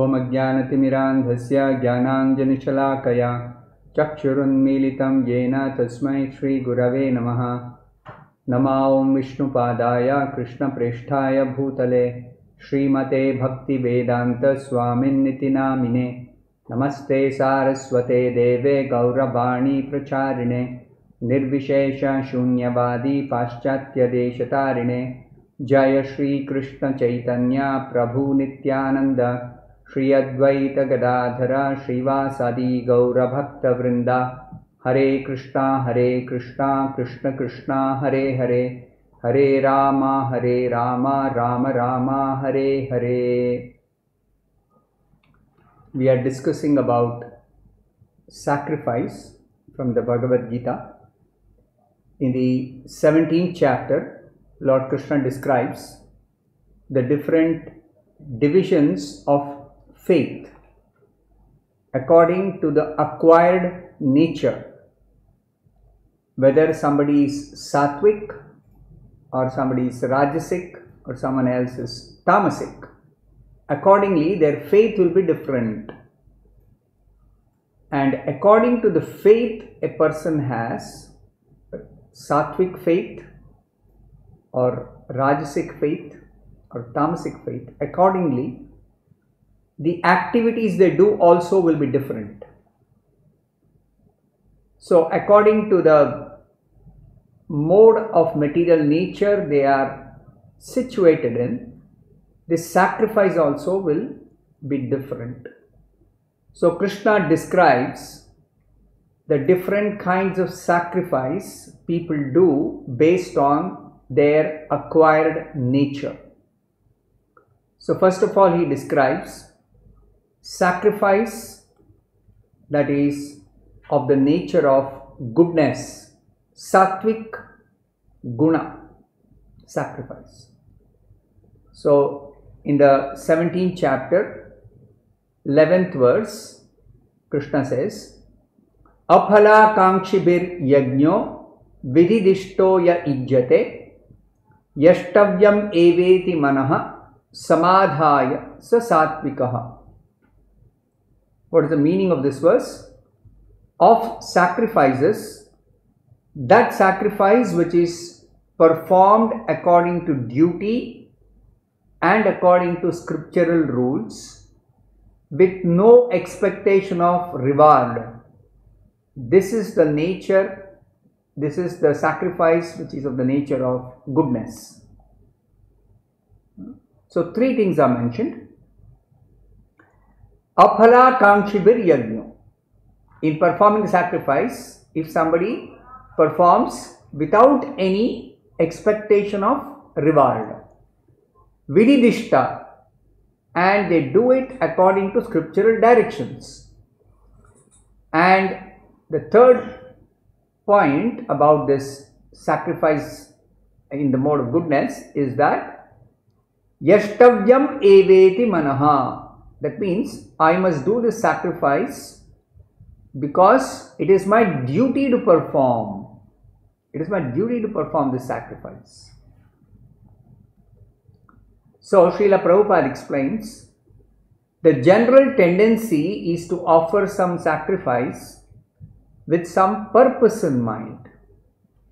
ओम अज्ञानतिमिरान्धस्य ज्ञानाञ्जनशलाकया चक्षुरुन्मीलितं येन तस्मै श्रीगुरवे नमः। नमो विष्णुपादाय कृष्णप्रेष्ठाय भूतले श्रीमते भक्तिवेदान्तस्वामिन्निति नामिने। नमस्ते सारस्वते देवे गौरवाणी प्रचारिणे निर्विशेषशून्यवादी पाश्चात्यदेशतारिणे। जय श्रीकृष्ण चैतन्य प्रभु नित्यानंद श्री अद्वैत गदाधर श्रीवासादि गौरभक्तवृंद। हरे कृष्णा हरे कृष्णा कृष्ण कृष्णा हरे हरे, हरे Ram Ram Ram Hare Hare. We are discussing about sacrifice from the Bhagavad Gita. In the 17th chapter, Lord Krishna describes the different divisions of faith according to the acquired nature, whether somebody is sattvic or somebody is rajasic or someone else is tamasic. Accordingly, their faith will be different, and according to the faith a person has, sattvic faith or rajasic faith or tamasic faith, accordingly the activities they do also will be different. So according to the mode of material nature they are situated in, the sacrifice also will be different. So Krishna describes the different kinds of sacrifice people do based on their acquired nature. So first of all he describes sacrifice that is of the nature of goodness, sattvic guna sacrifice. So in the 17th chapter, 11th verse, Krishna says, aphala kankshibir yajno vidhidishto ya ijjate yashtavyam eveti manaha samadhaya sa sattvikaha. What is the meaning of this verse? Of sacrifices, that sacrifice which is performed according to duty and according to scriptural rules with no expectation of reward. This is the nature, this is the sacrifice which is of the nature of goodness. So three things are mentioned. Aphala kankshibir yajno. In performing sacrifice, if somebody performs without any expectation of reward, vididishta, and they do it according to scriptural directions. And the third point about this sacrifice in the mode of goodness is that yashtavyam eveti manaha. That means I must do this sacrifice because it is my duty to perform. It is my duty to perform this sacrifice. So Śrīla Prabhupāda explains, the general tendency is to offer some sacrifice with some purpose in mind,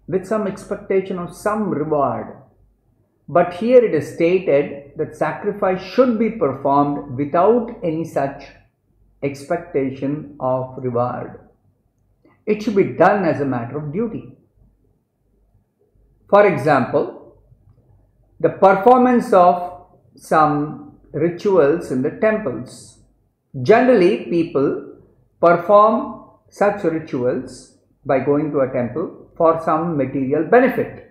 with some expectation of some reward. But here it is stated that sacrifice should be performed without any such expectation of reward. It should be done as a matter of duty. For example, the performance of some rituals in the temples. Generally, people perform such rituals by going to a temple for some material benefit.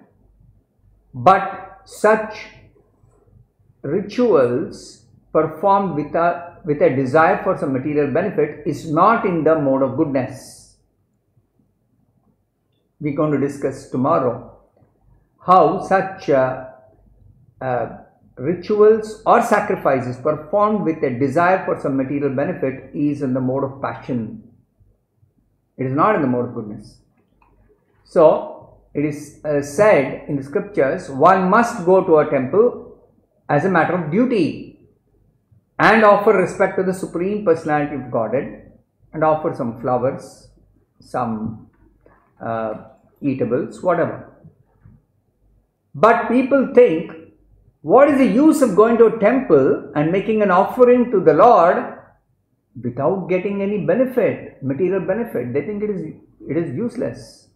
But such rituals performed with a desire for some material benefit is not in the mode of goodness. We are going to discuss tomorrow how such rituals or sacrifices performed with a desire for some material benefit is in the mode of passion. It is not in the mode of goodness. So it is said in the scriptures, one must go to a temple as a matter of duty. and offer respect to the Supreme Personality of Godhead, and offer some flowers, some eatables, whatever. But people think, what is the use of going to a temple and making an offering to the Lord without getting any benefit, material benefit? They think it is useless.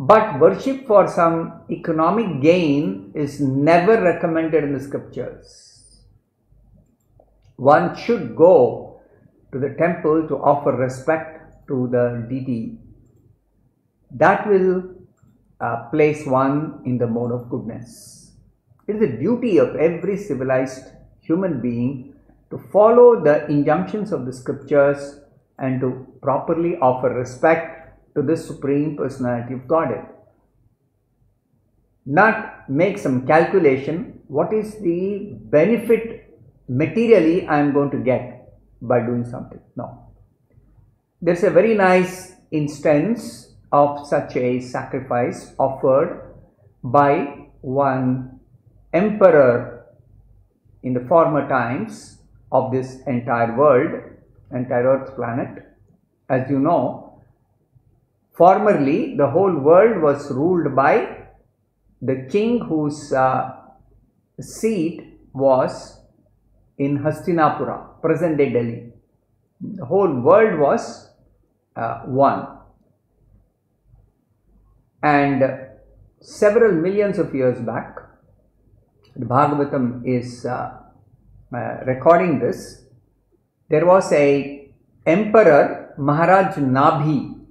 But worship for some economic gain is never recommended in the scriptures. One should go to the temple to offer respect to the deity. That will place one in the mode of goodness. It is the duty of every civilized human being to follow the injunctions of the scriptures and to properly offer respect to the Supreme Personality of Godhead. Not make some calculation, what is the benefit materially I am going to get by doing something. No. There is a very nice instance of such a sacrifice offered by one emperor in the former times of this entire world, entire earth planet. As you know, formerly the whole world was ruled by the king whose seat was in Hastinapura, present day Delhi. The whole world was one, and several millions of years back, the Bhagavatam is recording this. There was a emperor, Maharaj Nabhi.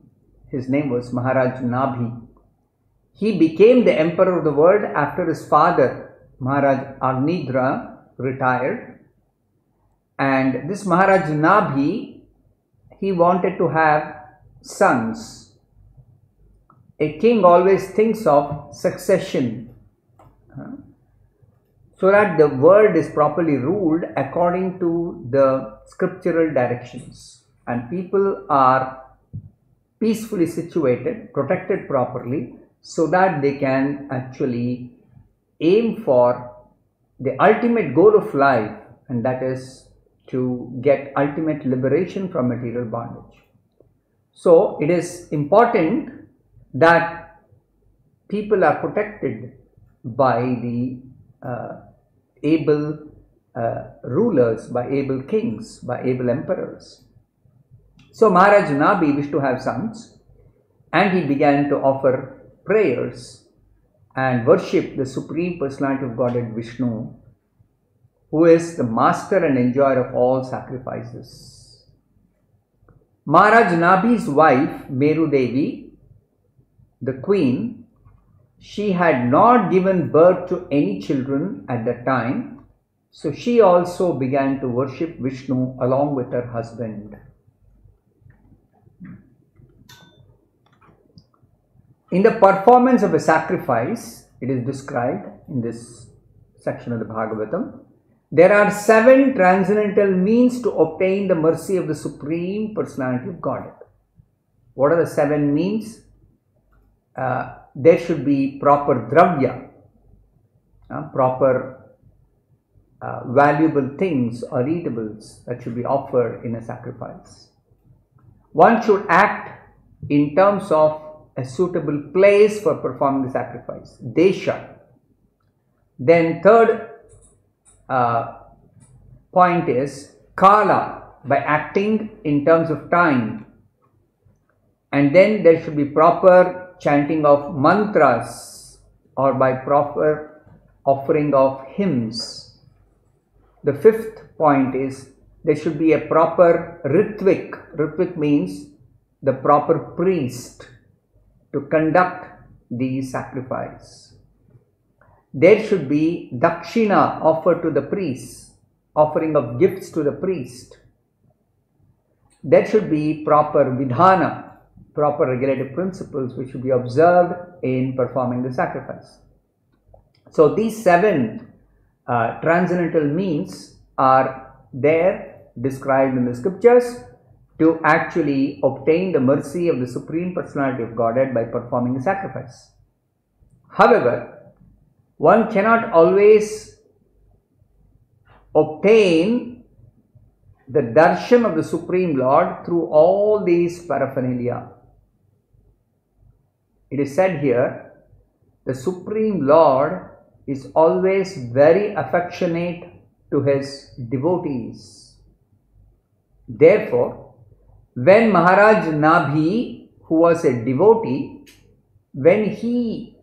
His name was Maharaj Nabhi. He became the emperor of the world after his father, Maharaj Agnidra, retired. And this Maharaj Nabhi, he wanted to have sons. A king always thinks of succession, so that the world is properly ruled according to the scriptural directions and people are peacefully situated, protected properly, so that they can actually aim for the ultimate goal of life, and that is to get ultimate liberation from material bondage. So it is important that people are protected by the able rulers, by able kings, by able emperors. So Maharaj Nabhi wished to have sons, and he began to offer prayers and worship the Supreme Personality of Godhead, Vishnu, who is the master and enjoyer of all sacrifices. Maharaj Nabhi's wife, Meru Devi, the queen, she had not given birth to any children at that time, so she also began to worship Vishnu along with her husband. In the performance of a sacrifice, it is described in this section of the Bhagavatam, there are 7 transcendental means to obtain the mercy of the Supreme Personality of Godhead. What are the 7 means? There should be proper dravya, proper valuable things or eatables that should be offered in a sacrifice. One should act in terms of a suitable place for performing the sacrifice, desha. Then third point is kala, by acting in terms of time. And then there should be proper chanting of mantras or by proper offering of hymns. The 5th point is there should be a proper ritvik. Ritvik means the proper priest to conduct the sacrifice. There should be dakshina offered to the priest, offering of gifts to the priest. There should be proper vidhana, proper regulative principles which should be observed in performing the sacrifice. So these 7 transcendental means are there described in the scriptures to actually obtain the mercy of the Supreme Personality of Godhead by performing the sacrifice. However, one cannot always obtain the darshan of the Supreme Lord through all these paraphernalia. It is said here, the Supreme Lord is always very affectionate to his devotees. Therefore, when Maharaj Nabhi, who was a devotee, when he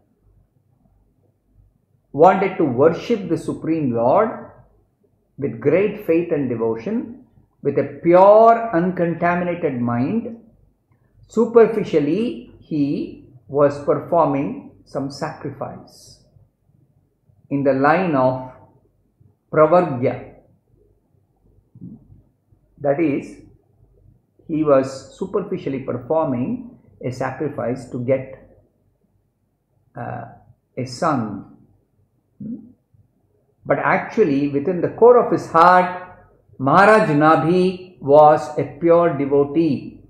wanted to worship the Supreme Lord with great faith and devotion, with a pure, uncontaminated mind, superficially he was performing some sacrifice in the line of pravargya. That is, he was superficially performing a sacrifice to get a son. But actually, within the core of his heart, Maharaj Nabhi was a pure devotee.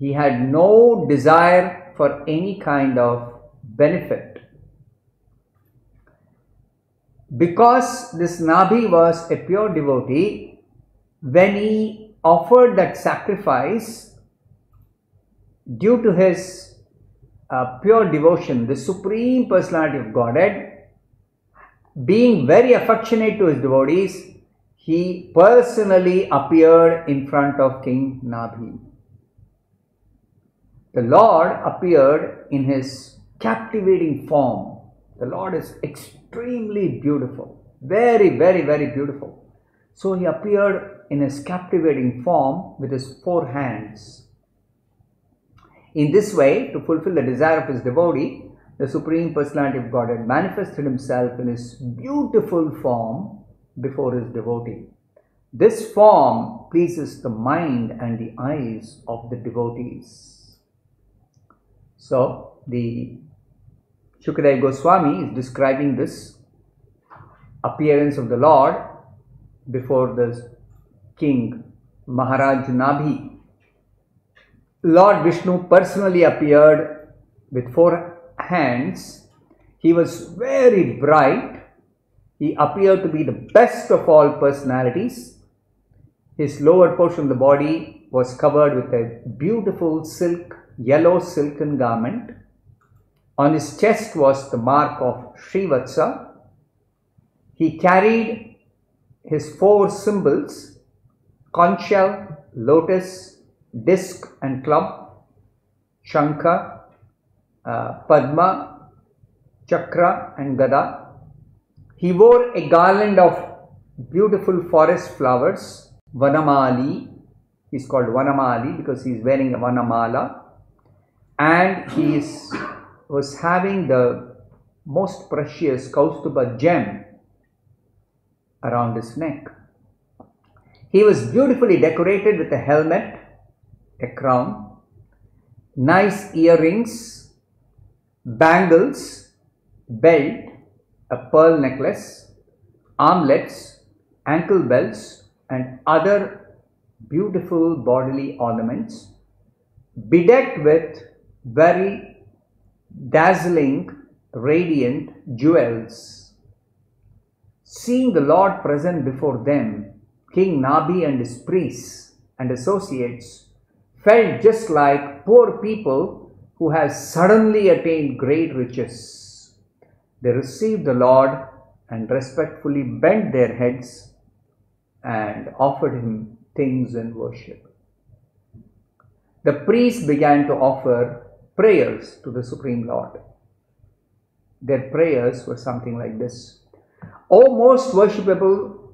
He had no desire for any kind of benefit. Because this Nabhi was a pure devotee, when he offered that sacrifice, due to his pure devotion, the Supreme Personality of Godhead, being very affectionate to his devotees, he personally appeared in front of King Nabhi. The Lord appeared in his captivating form. The Lord is extremely beautiful, very, very, very beautiful. So he appeared in his captivating form with his four hands. In this way, to fulfill the desire of his devotee, the Supreme Personality of Godhead manifested himself in his beautiful form before his devotee. This form pleases the mind and the eyes of the devotees. So, the Shukadeva Goswami is describing this appearance of the Lord before the king Maharaj Nabhi. Lord Vishnu personally appeared with four hands. He was very bright. He appeared to be the best of all personalities. His lower portion of the body was covered with a beautiful silk, yellow silken garment. On his chest was the mark of Shrivatsa. He carried his four symbols, conch shell, lotus, disc and club, Shankha, Padma, Chakra and Gada. He wore a garland of beautiful forest flowers, Vanamali. He is called Vanamali because he is wearing a Vanamala, and he was having the most precious Kaustubha gem around his neck. He was beautifully decorated with a helmet, a crown, nice earrings, bangles, belt, a pearl necklace, armlets, ankle belts and other beautiful bodily ornaments, bedecked with very dazzling, radiant jewels. Seeing the Lord present before them, King Nabhi and his priests and associates felt just like poor people who has suddenly attained great riches. They received the Lord and respectfully bent their heads and offered him things in worship. The priests began to offer prayers to the Supreme Lord. Their prayers were something like this: O most worshipable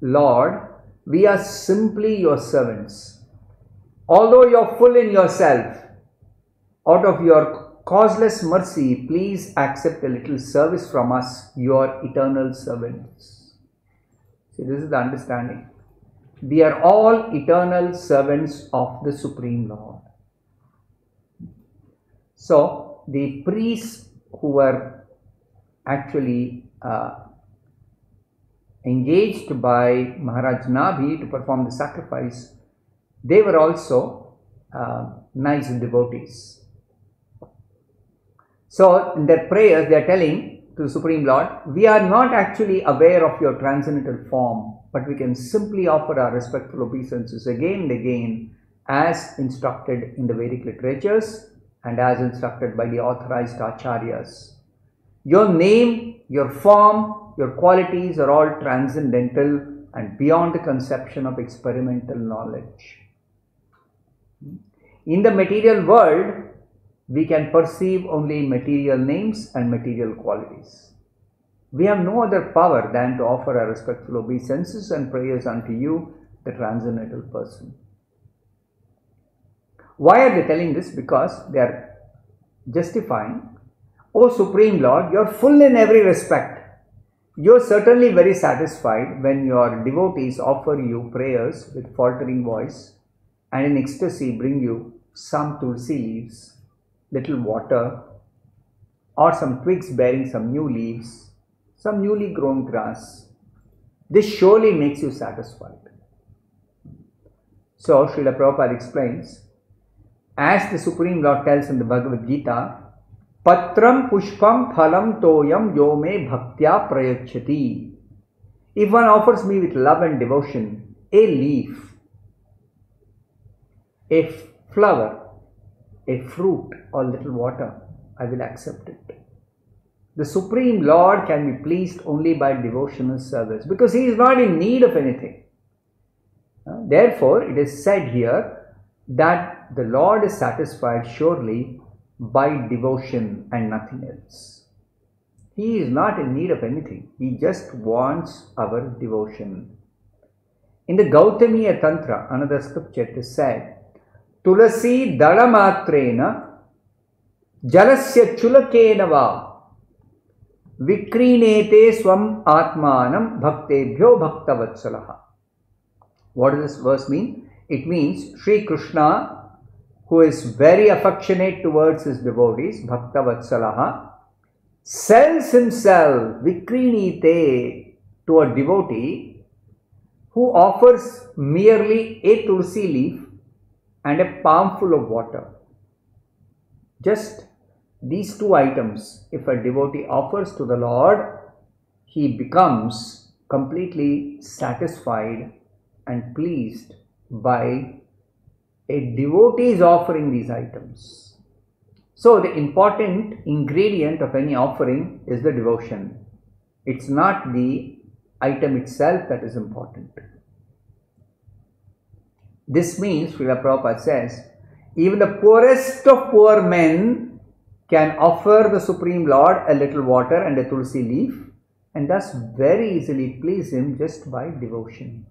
Lord, we are simply your servants. Although you are full in yourself, out of your causeless mercy, please accept a little service from us, your eternal servants. See, this is the understanding. We are all eternal servants of the Supreme Lord. So, the priests who were actually engaged by Maharaj Nabhi to perform the sacrifice, they were also nice devotees. So in their prayers, they are telling to the Supreme Lord, we are not actually aware of your transcendental form, but we can simply offer our respectful obeisances again and again as instructed in the Vedic literatures and as instructed by the authorized acharyas. Your name, your form, your qualities are all transcendental and beyond the conception of experimental knowledge. In the material world, we can perceive only material names and material qualities. We have no other power than to offer our respectful obeisances and prayers unto you, the transcendental person. Why are they telling this? Because they are justifying, O Supreme Lord, you are full in every respect. You are certainly very satisfied when your devotees offer you prayers with faltering voice and in ecstasy bring you some tulsi leaves, little water, or some twigs bearing some new leaves, some newly grown grass. This surely makes you satisfied. So, Śrīla Prabhupāda explains, as the Supreme Lord tells in the Bhagavad Gita, Patram Pushpam Phalam Toyam Yome Bhaktya Prayachati. If one offers me with love and devotion a leaf, a flower, a fruit or little water, I will accept it. The Supreme Lord can be pleased only by devotional service because he is not in need of anything. Therefore, it is said here that the Lord is satisfied surely by devotion and nothing else. He is not in need of anything. He just wants our devotion. In the Gautamiya Tantra, another scripture, it is said, Tulasi dalamatrena jalasya chulakenava vikrinete swam atmanam bhaktebhyo bhaktavatsalaha. What does this verse mean? It means Sri Krishna, who is very affectionate towards his devotees, bhaktavatsalaha, sells himself, vikrinete, to a devotee who offers merely a tulsi leaf and a palmful of water. Just these two items, if a devotee offers to the Lord, he becomes completely satisfied and pleased by a devotee's offering these items. So the important ingredient of any offering is the devotion. It's not the item itself that is important. This means, Srila Prabhupada says, even the poorest of poor men can offer the Supreme Lord a little water and a tulsi leaf and thus very easily please him just by devotion.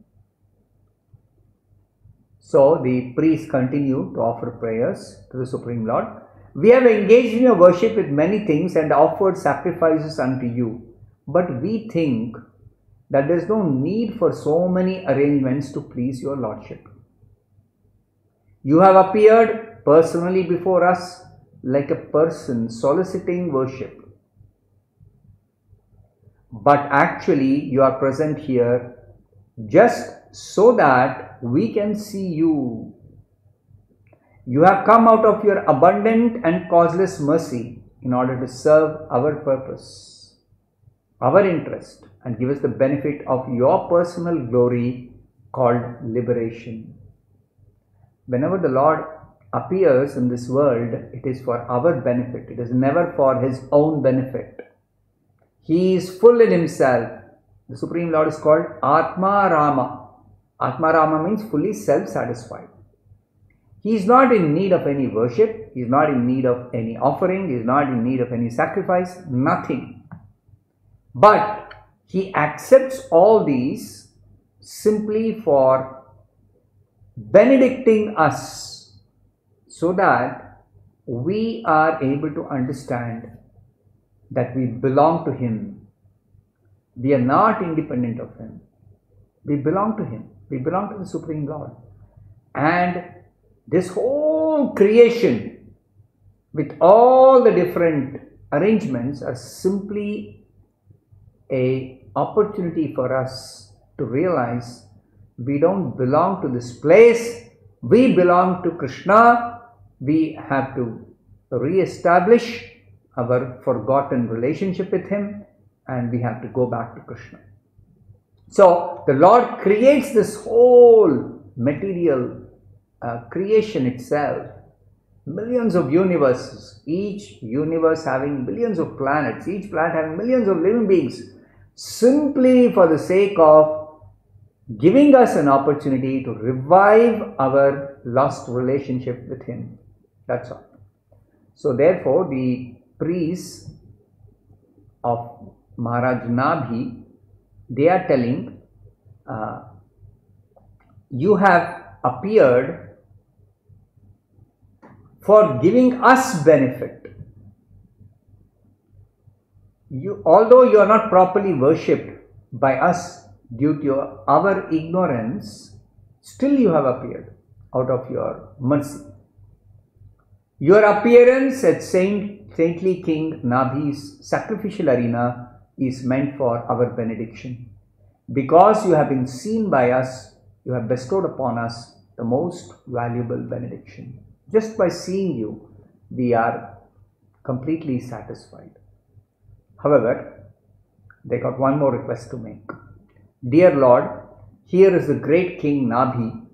So the priests continue to offer prayers to the Supreme Lord. We have engaged in your worship with many things and offered sacrifices unto you, but we think that there is no need for so many arrangements to please your Lordship. You have appeared personally before us like a person soliciting worship. But actually you are present here just so that we can see you. You have come out of your abundant and causeless mercy in order to serve our purpose, our interest, and give us the benefit of your personal glory called liberation. Whenever the Lord appears in this world, it is for our benefit. It is never for his own benefit. He is full in himself. The Supreme Lord is called Atma Rama. Atma Rama means fully self-satisfied. He is not in need of any worship. He is not in need of any offering. He is not in need of any sacrifice. Nothing. But he accepts all these simply for benedicting us so that we are able to understand that we belong to him. We are not independent of him. We belong to him. We belong to the Supreme Lord. And this whole creation with all the different arrangements are simply an opportunity for us to realize we don't belong to this place, we belong to Krishna. We have to re-establish our forgotten relationship with Him, and we have to go back to Krishna. So the Lord creates this whole material creation itself, millions of universes, each universe having billions of planets, each planet having millions of living beings, simply for the sake of giving us an opportunity to revive our lost relationship with Him. That's all. So therefore, the priests of Maharaj Nabhi, they are telling, you have appeared for giving us benefit. You, although you are not properly worshipped by us due to our ignorance, still you have appeared out of your mercy. Your appearance at saintly King Nabhi's sacrificial arena is meant for our benediction. Because you have been seen by us, you have bestowed upon us the most valuable benediction. Just by seeing you, we are completely satisfied. However, they got one more request to make. Dear Lord, here is the great King Nabhi,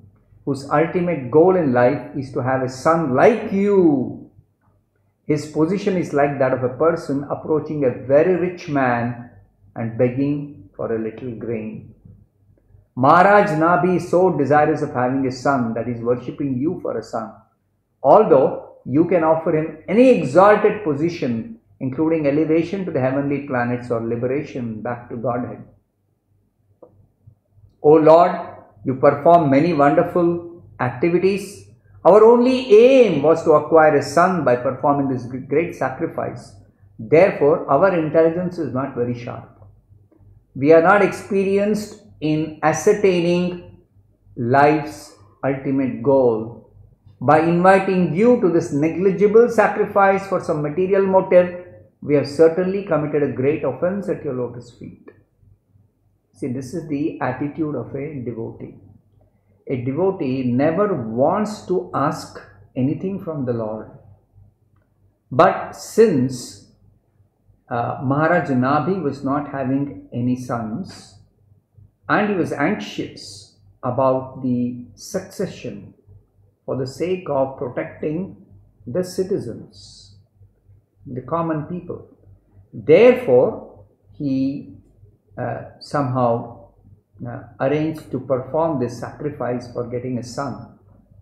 whose ultimate goal in life is to have a son like you. His position is like that of a person approaching a very rich man and begging for a little grain. Maharaj Nabhi is so desirous of having a son that he is worshipping you for a son. Although you can offer him any exalted position, including elevation to the heavenly planets or liberation back to Godhead. O Lord, you perform many wonderful activities. Our only aim was to acquire a son by performing this great sacrifice. Therefore, our intelligence is not very sharp. We are not experienced in ascertaining life's ultimate goal. By inviting you to this negligible sacrifice for some material motive, we have certainly committed a great offense at your lotus feet. See, this is the attitude of a devotee. A devotee never wants to ask anything from the Lord. But since Maharaj Nabhi was not having any sons and he was anxious about the succession for the sake of protecting the citizens, the common people, therefore he somehow arranged to perform this sacrifice for getting a son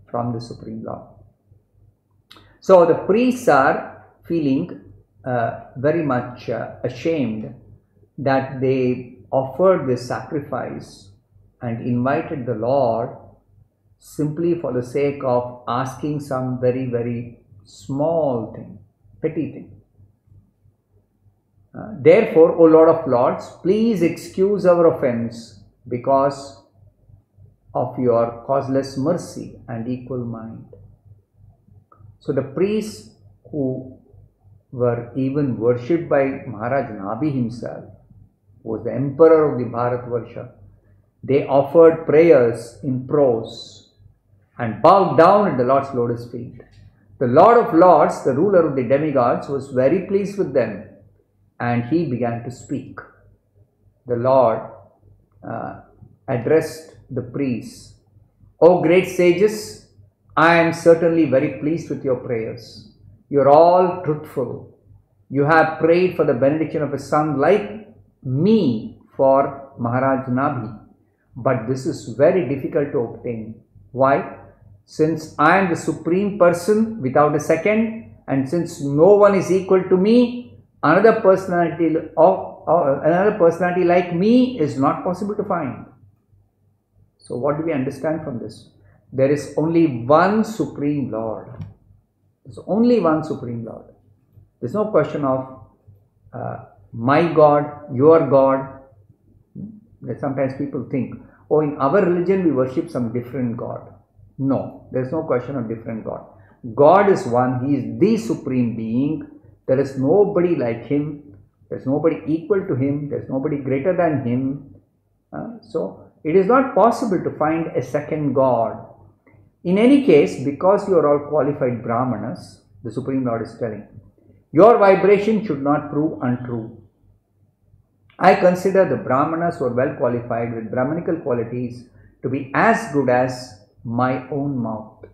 from the Supreme Lord. So the priests are feeling very much ashamed that they offered this sacrifice and invited the Lord simply for the sake of asking some very, very small thing, petty thing. Therefore, O Lord of Lords, please excuse our offense because of your causeless mercy and equal mind. So the priests who were even worshipped by Maharaj Nabhi himself, who was the emperor of the Bharatvarsha, they offered prayers in prose and bowed down at the Lord's lotus feet. The Lord of Lords, the ruler of the demigods, was very pleased with them. And he began to speak. The Lord addressed the priests. O great sages, I am certainly very pleased with your prayers. You are all truthful. You have prayed for the benediction of a son like me for Maharaj Nabhi. But this is very difficult to obtain. Why? Since I am the supreme person without a second, and since no one is equal to me, another personality like me is not possible to find. So what do we understand from this? There is only one Supreme Lord. There's only one Supreme Lord. There's no question of my God, your God. Sometimes people think, oh, in our religion we worship some different God. No, there's no question of different God. God is one. He is the Supreme Being. There is nobody like Him, there is nobody equal to Him, there is nobody greater than Him. So, it is not possible to find a second God. In any case, because you are all qualified Brahmanas, the Supreme Lord is telling, Your vibration should not prove untrue. I consider the Brahmanas who are well qualified with Brahmanical qualities to be as good as my own mouth.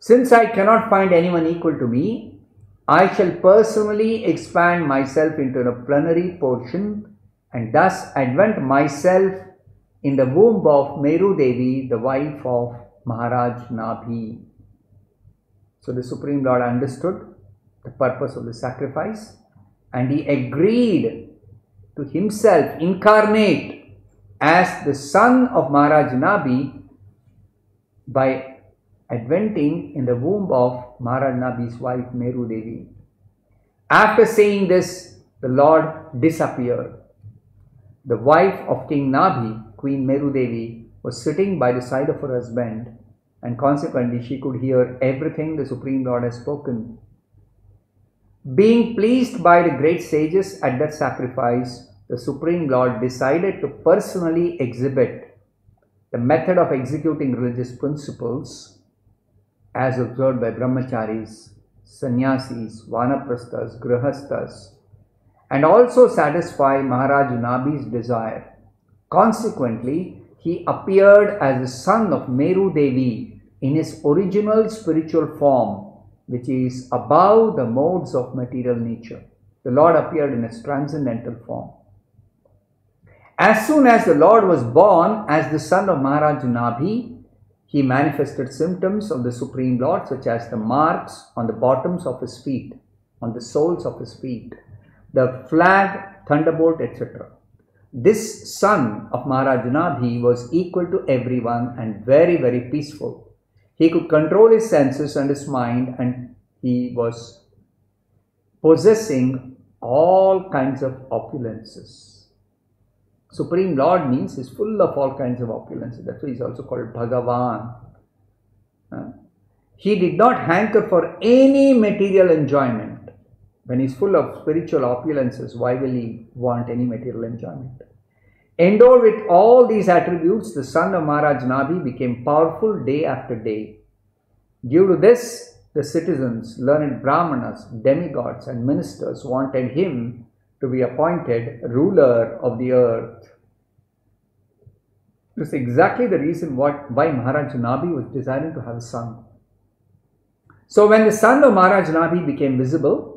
Since I cannot find anyone equal to me, I shall personally expand myself into the plenary portion and thus advent myself in the womb of Meru Devi, the wife of Maharaj Nabhi. So the Supreme Lord understood the purpose of the sacrifice and he agreed to himself incarnate as the son of Maharaj Nabhi by adventing in the womb of Maharaj Nabhi's wife Meru Devi. After saying this, the Lord disappeared. The wife of King Nabhi, Queen Meru Devi, was sitting by the side of her husband, and consequently she could hear everything the Supreme Lord has spoken. Being pleased by the great sages at that sacrifice, the Supreme Lord decided to personally exhibit the method of executing religious principles as observed by Brahmacharis, Sanyasis, Vanaprasthas, Grihasthas, and also satisfy Maharaj Nabhi's desire. Consequently, he appeared as the son of Meru Devi in his original spiritual form, which is above the modes of material nature. The Lord appeared in his transcendental form. As soon as the Lord was born as the son of Maharaj Nabhi, he manifested symptoms of the Supreme Lord, such as the marks on the bottoms of his feet, on the soles of his feet, the flag, thunderbolt, etc. This son of Maharaj Nabhi was equal to everyone and very, very peaceful. He could control his senses and his mind, and he was possessing all kinds of opulences. Supreme Lord means is full of all kinds of opulence. That's why he is also called Bhagavan. He did not hanker for any material enjoyment. When he is full of spiritual opulences, why will he want any material enjoyment? Endowed with all these attributes, the son of Maharaj Nabhi became powerful day after day. Due to this, the citizens, learned Brahmanas, demigods and ministers wanted him to be appointed ruler of the earth. This is exactly the reason why Maharaj Nabhi was desiring to have a son. So when the son of Maharaj Nabhi became visible,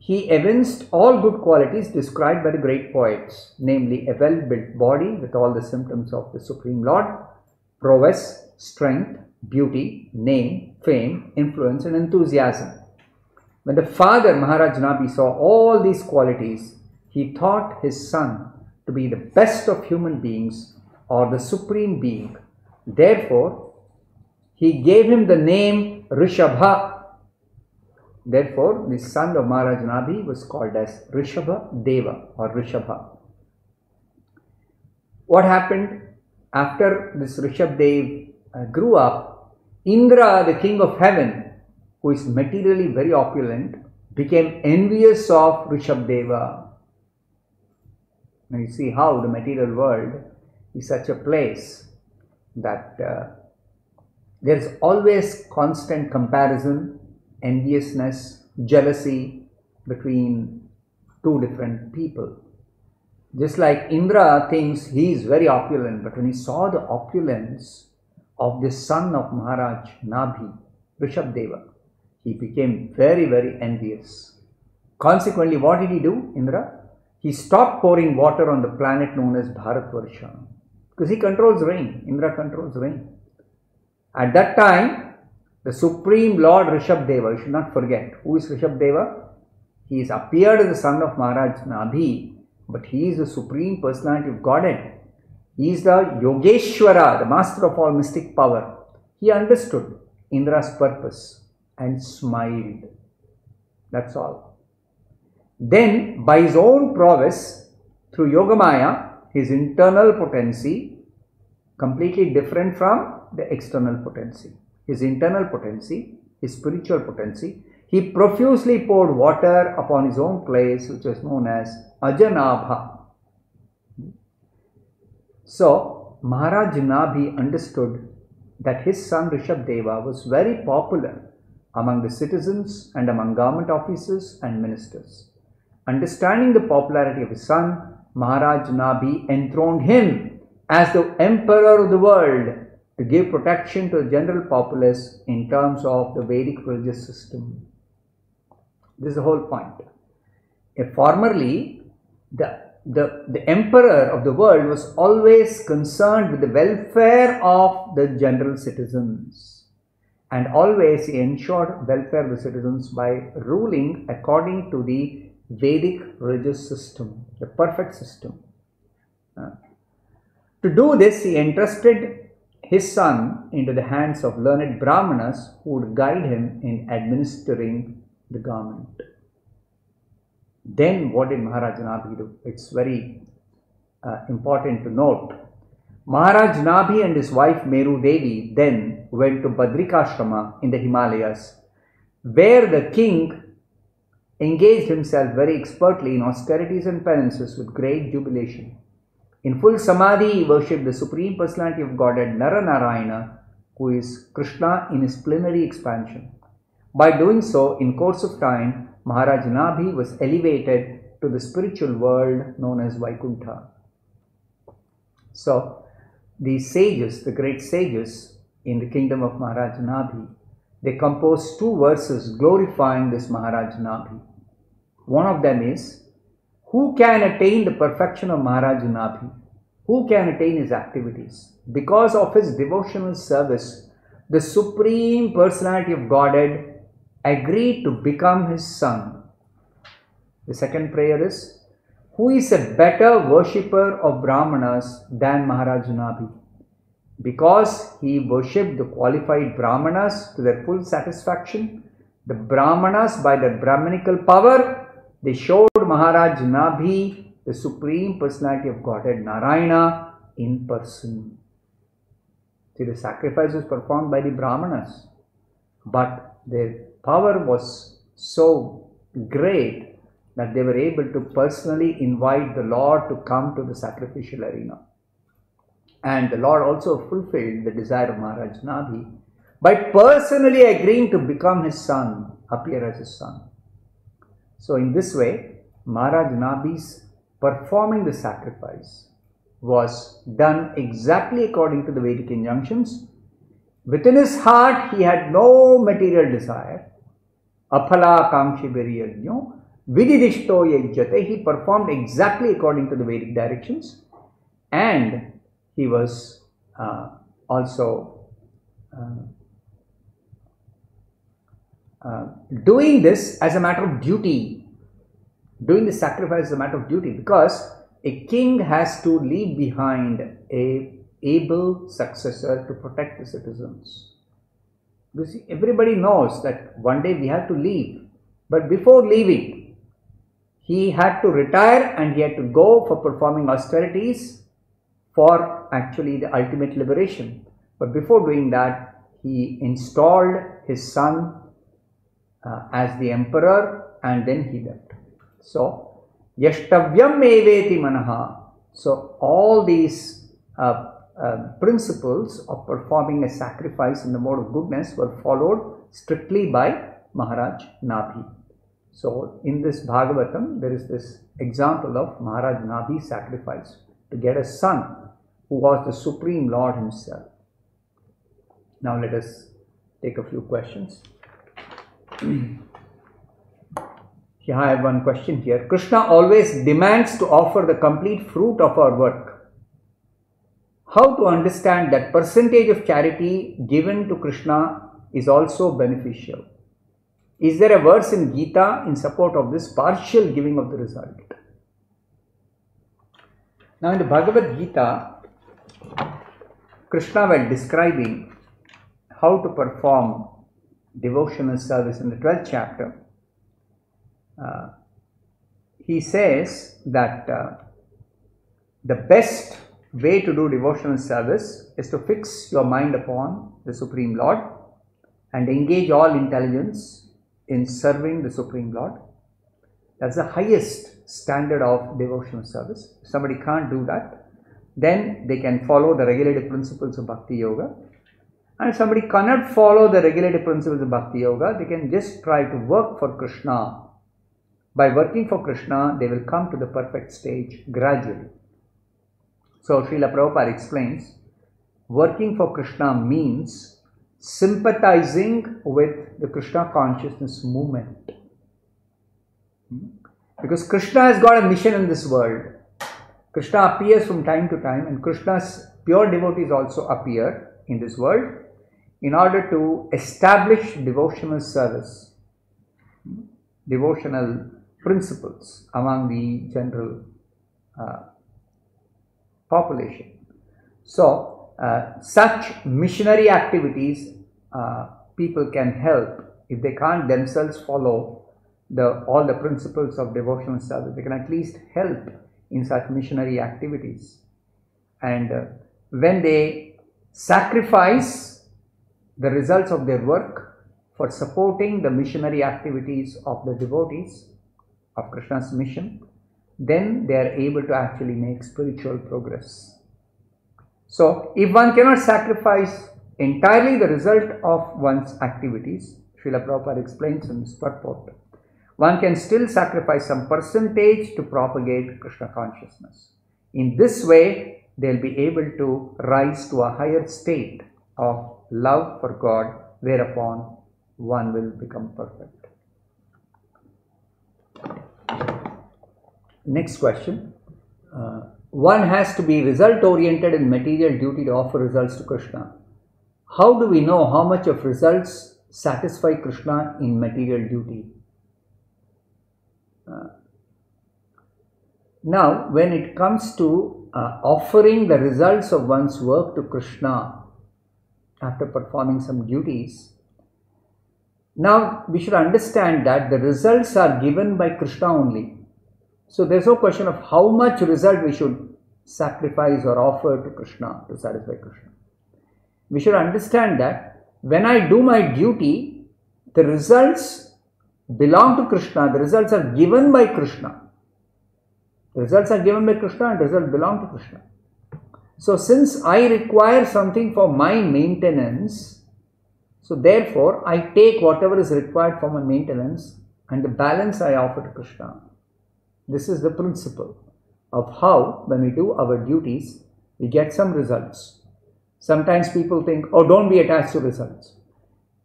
he evinced all good qualities described by the great poets, namely a well-built body with all the symptoms of the Supreme Lord, prowess, strength, beauty, name, fame, influence and enthusiasm. When the father Maharaj Nabhi saw all these qualities, he thought his son to be the best of human beings or the supreme being. Therefore, he gave him the name Rishabha. Therefore, the son of Maharaj Nabhi was called as Rishabha Deva or Rishabha. What happened after this Rishabha Deva grew up? Indra, the king of heaven, who is materially very opulent, became envious of Rishabha Deva. Now you see how the material world is such a place that there is always constant comparison, enviousness, jealousy between two different people. Just like Indra thinks he is very opulent, but when he saw the opulence of the son of Maharaj Nabhi, Rishabha Deva, he became very, very envious. Consequently, what did he do, Indra? He stopped pouring water on the planet known as Bharatvarsha, because he controls rain. Indra controls rain. At that time, the Supreme Lord Rishabha Deva, you should not forget, who is Rishabha Deva? He is appeared as the son of Maharaj Nabhi, but he is the Supreme Personality of Godhead. He is the Yogeshwara, the master of all mystic power. He understood Indra's purpose and smiled. That's all. Then, by his own prowess, through Yoga Maya, his internal potency, completely different from the external potency. His internal potency, his spiritual potency, he profusely poured water upon his own place, which is known as Ajanabha. So, Maharaj Nabhi understood that his son Rishabha Deva was very popular among the citizens and among government officers and ministers. Understanding the popularity of his son, Maharaj Nabhi enthroned him as the emperor of the world to give protection to the general populace in terms of the Vedic religious system. This is the whole point. Formerly, the emperor of the world was always concerned with the welfare of the general citizens, and always he ensured welfare of the citizens by ruling according to the Vedic religious system, the perfect system. To do this, he entrusted his son into the hands of learned Brahmanas who would guide him in administering the government. Then what did Maharaj Nabhi do? It's very important to note. Maharaj Nabhi and his wife Meru Devi then went to Badrikashrama in the Himalayas, where the king engaged himself very expertly in austerities and penances with great jubilation. In full samadhi, he worshipped the Supreme Personality of Godhead Nar Narayana, who is Krishna in his plenary expansion. By doing so, in course of time, Maharaj Nabhi was elevated to the spiritual world known as Vaikunta. So, the sages, the great sages in the kingdom of Maharaj Nabhi, they composed two verses glorifying this Maharaj Nabhi. One of them is, who can attain the perfection of Maharaj Nabhi? Who can attain his activities? Because of his devotional service, the Supreme Personality of Godhead agreed to become his son. The second prayer is, who is a better worshipper of Brahmanas than Maharaj Nabhi? Because he worshipped the qualified Brahmanas to their full satisfaction, the Brahmanas by their Brahmanical power, they showed Maharaj Nabhi, the Supreme Personality of Godhead Narayana, in person. See, the sacrifice was performed by the Brahmanas, but their power was so great that they were able to personally invite the Lord to come to the sacrificial arena. And the Lord also fulfilled the desire of Maharaj Nabhi by personally agreeing to become his son, appear as his son. So in this way, Maharaj Nabhi's performing the sacrifice was done exactly according to the Vedic injunctions. Within his heart, he had no material desire. Aphala kamshi viriyajno vididishto yajate. He performed exactly according to the Vedic directions, and he was also doing this as a matter of duty, doing the sacrifice as a matter of duty, because a king has to leave behind an able successor to protect the citizens. You see, everybody knows that one day we have to leave, but before leaving, he had to retire and he had to go for performing austerities for actually the ultimate liberation. But before doing that, he installed his son as the emperor, and then he left. So, yashtavyam eveti manaha. So, all these principles of performing a sacrifice in the mode of goodness were followed strictly by Maharaj Nabhi. So, in this Bhagavatam, there is this example of Maharaj Nabhi's sacrifice to get a son who was the Supreme Lord himself. Now let us take a few questions. Here I have one question here. Krishna always demands to offer the complete fruit of our work. How to understand that percentage of charity given to Krishna is also beneficial? Is there a verse in Gita in support of this partial giving of the result? Now in the Bhagavad Gita, Krishna, while describing how to perform devotional service in the 12th chapter, he says that the best way to do devotional service is to fix your mind upon the Supreme Lord and engage all intelligence in serving the Supreme Lord. That's the highest standard of devotional service. If somebody can't do that, then they can follow the regulative principles of Bhakti Yoga. And if somebody cannot follow the regulative principles of Bhakti Yoga, they can just try to work for Krishna. By working for Krishna, they will come to the perfect stage gradually. So, Srila Prabhupada explains, working for Krishna means sympathizing with the Krishna consciousness movement. Because Krishna has got a mission in this world. Krishna appears from time to time, and Krishna's pure devotees also appear in this world in order to establish devotional service, devotional principles among the general population. So, such missionary activities people can help if they can't themselves follow all the principles of devotional service. They can at least help in such missionary activities, and when they sacrifice the results of their work for supporting the missionary activities of the devotees of Krishna's mission, then they are able to actually make spiritual progress. So, if one cannot sacrifice entirely the result of one's activities, Srila Prabhupada explains in this purport, one can still sacrifice some percentage to propagate Krishna consciousness. In this way, they'll be able to rise to a higher state of love for God, whereupon one will become perfect. Next question. One has to be result-oriented in material duty to offer results to Krishna. How do we know how much of results satisfy Krishna in material duty? Now, when it comes to offering the results of one's work to Krishna after performing some duties, now we should understand that the results are given by Krishna only. So, there is no question of how much result we should sacrifice or offer to Krishna to satisfy Krishna. We should understand that when I do my duty, the results belong to Krishna, the results are given by Krishna. The results are given by Krishna and results belong to Krishna. So, since I require something for my maintenance, so therefore I take whatever is required for my maintenance and the balance I offer to Krishna. This is the principle of how, when we do our duties, we get some results. Sometimes people think, oh, don't be attached to results.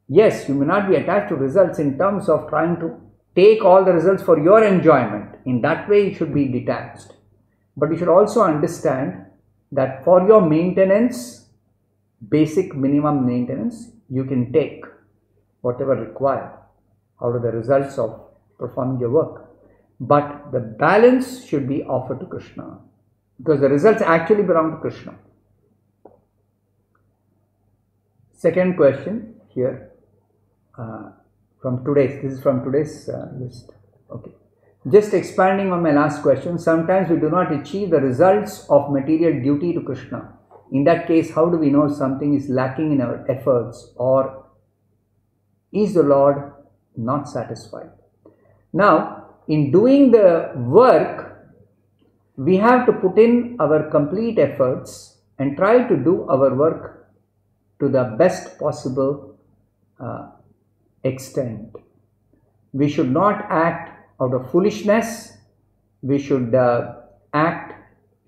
Yes, you may not be attached to results in terms of trying to take all the results for your enjoyment. In that way, you should be detached. But you should also understand that for your maintenance, basic minimum maintenance, you can take whatever required out of the results of performing your work. But the balance should be offered to Krishna, because the results actually belong to Krishna. Second question here. This is from today's list. Okay. Just expanding on my last question, sometimes we do not achieve the results of material duty to Krishna. In that case, how do we know something is lacking in our efforts, or is the Lord not satisfied? Now, in doing the work, we have to put in our complete efforts and try to do our work to the best possible extent. We should not act out of foolishness. We should act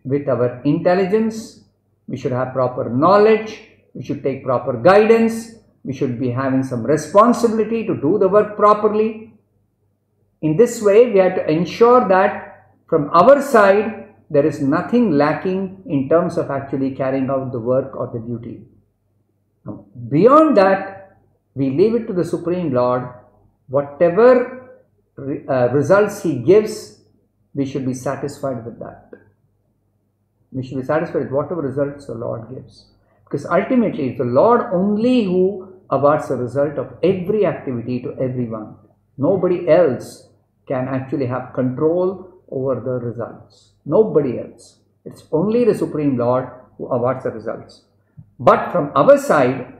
with our intelligence. We should have proper knowledge. We should take proper guidance. We should be having some responsibility to do the work properly. In this way, we have to ensure that from our side, there is nothing lacking in terms of actually carrying out the work or the duty. Now, beyond that, we leave it to the Supreme Lord. Whatever results He gives, we should be satisfied with that. We should be satisfied with whatever results the Lord gives. Because ultimately, it's the Lord only who awards the result of every activity to everyone. Nobody else can actually have control over the results. Nobody else. It's only the Supreme Lord who awards the results. But from our side,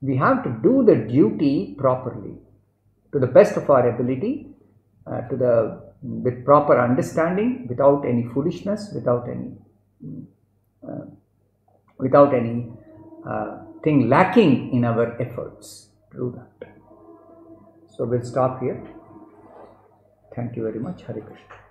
we have to do the duty properly, to the best of our ability, with proper understanding, without any foolishness, without any thing lacking in our efforts. True that. So we'll stop here. Thank you very much. Hare Krishna.